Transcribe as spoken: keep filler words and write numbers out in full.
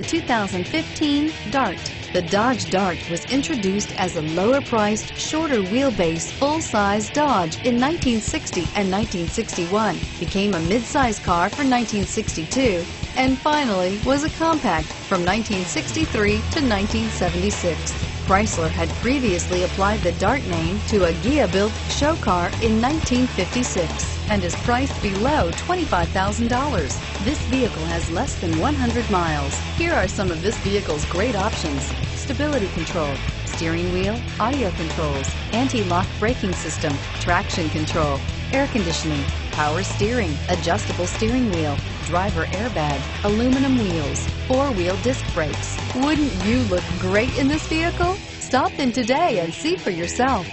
The two thousand fifteen Dart. The Dodge Dart was introduced as a lower-priced, shorter-wheelbase, full-size Dodge in nineteen sixty and nineteen sixty-one, became a mid-size car for nineteen sixty-two, and finally was a compact from nineteen sixty-three to nineteen seventy-six. Chrysler had previously applied the Dart name to a Ghia-built show car in nineteen fifty-six and is priced below twenty-five thousand dollars. This vehicle has less than one hundred miles. Here are some of this vehicle's great options: stability control, steering wheel audio controls, anti-lock braking system, traction control, air conditioning, power steering, adjustable steering wheel, driver airbag, aluminum wheels, four-wheel disc brakes. Wouldn't you look great in this vehicle? Stop in today and see for yourself.